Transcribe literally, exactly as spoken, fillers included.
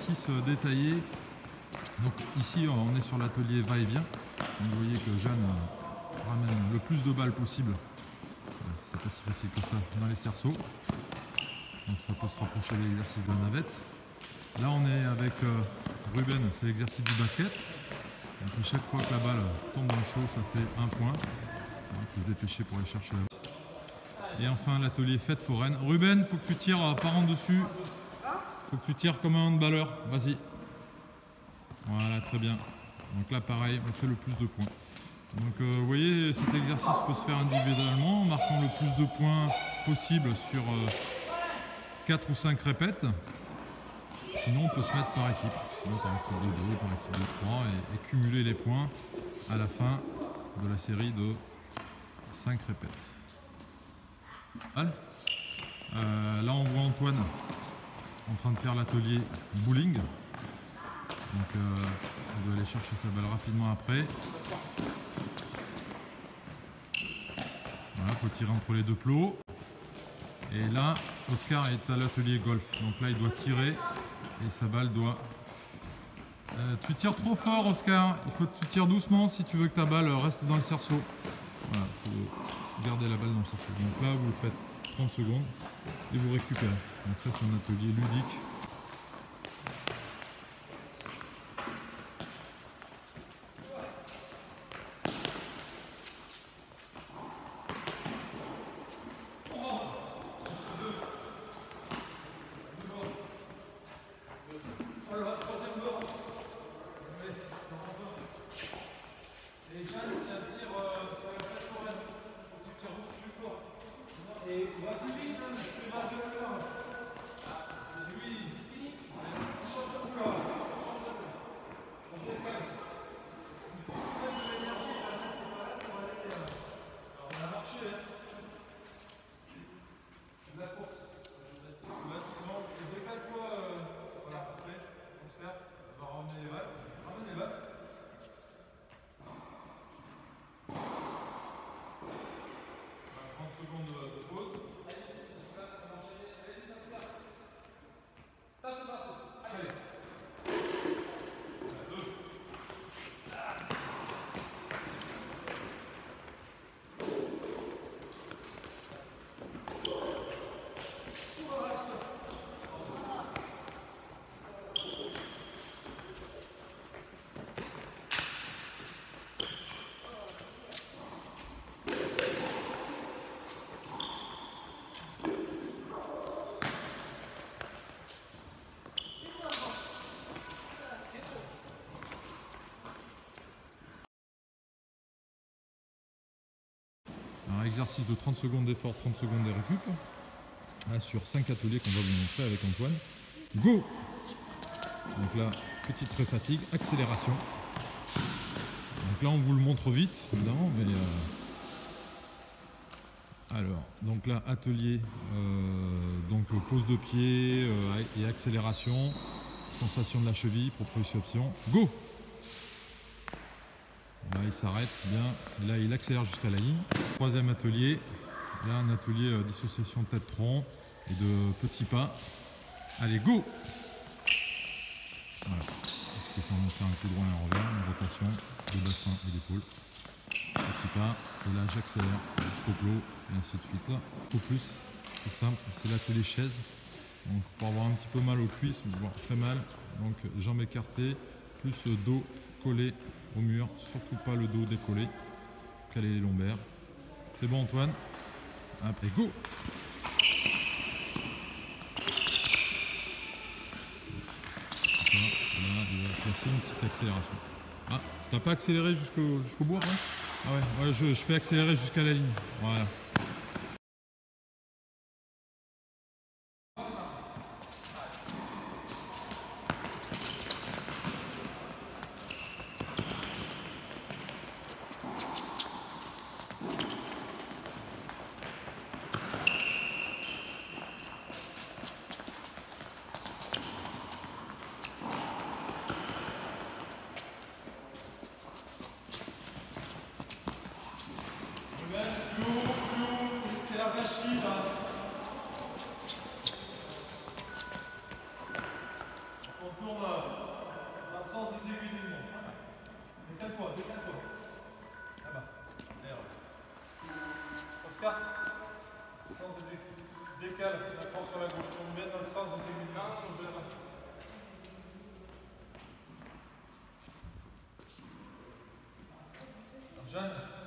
exercice détaillé. Donc ici on est sur l'atelier va-et-vient. Vous voyez que Jeanne ramène le plus de balles possible. C'est pas si facile que ça dans les cerceaux. Donc ça peut se rapprocher de l'exercice de la navette. Là on est avec Ruben, c'est l'exercice du basket. Donc à chaque fois que la balle tombe dans le seau, ça fait un point. Il faut se dépêcher pour aller chercher la balle. Et enfin l'atelier fête foraine. Ruben, faut que tu tires par en dessus. Faut que tu tires comme un handballeur. Vas-y. Voilà, très bien. Donc là pareil, on fait le plus de points. Donc euh, vous voyez, cet exercice peut se faire individuellement en marquant le plus de points possible sur euh, quatre ou cinq répètes. Sinon on peut se mettre par équipe, donc par équipe de deux, par équipe de trois et, et cumuler les points à la fin de la série de cinq répètes. Voilà. Euh, là on voit Antoine en train de faire l'atelier bowling. Donc euh, on doit aller chercher sa balle rapidement après. Voilà, il faut tirer entre les deux plots. Et là, Oscar est à l'atelier golf. Donc là, il doit tirer et sa balle doit... Euh, tu tires trop fort, Oscar. Il faut que tu tires doucement si tu veux que ta balle reste dans le cerceau. Voilà, il faut garder la balle dans le cerceau. Donc là, vous le faites trente secondes et vous récupérez. Donc ça, c'est un atelier ludique. Un exercice de trente secondes d'effort, trente secondes de récup. Là, sur cinq ateliers qu'on va vous montrer avec Antoine. Go! Donc là, petite pré-fatigue, accélération. Donc là, on vous le montre vite, évidemment. Mais euh... Alors, donc là, atelier, euh, donc pose de pied euh, et accélération, sensation de la cheville, proprioception. Go! Là, il s'arrête bien. Là, il accélère jusqu'à la ligne. Troisième atelier. Là, un atelier euh, dissociation tête-tronc et de petits pas. Allez, go! Voilà. Je vais s'en montrer un coup droit et un revers. Une rotation de bassin et d'épaule. Petit pas. Et là, j'accélère jusqu'au plot et ainsi de suite. Au plus, c'est simple. C'est l'atelier chaise. Donc, pour avoir un petit peu mal aux cuisses, voire très mal. Donc, jambes écartées, plus dos collé au mur, surtout pas le dos décollé, caler les lombaires. C'est bon Antoine, après go. Là, il va placer une petite accélération. Ah, t'as pas accéléré jusqu'au jusqu'au bout, hein? Ah ouais, ouais je, je fais accélérer jusqu'à la ligne. Voilà. On quatre. Quand je décale la force sur la gauche, on met dans le sens du début. On verra. Jeanne.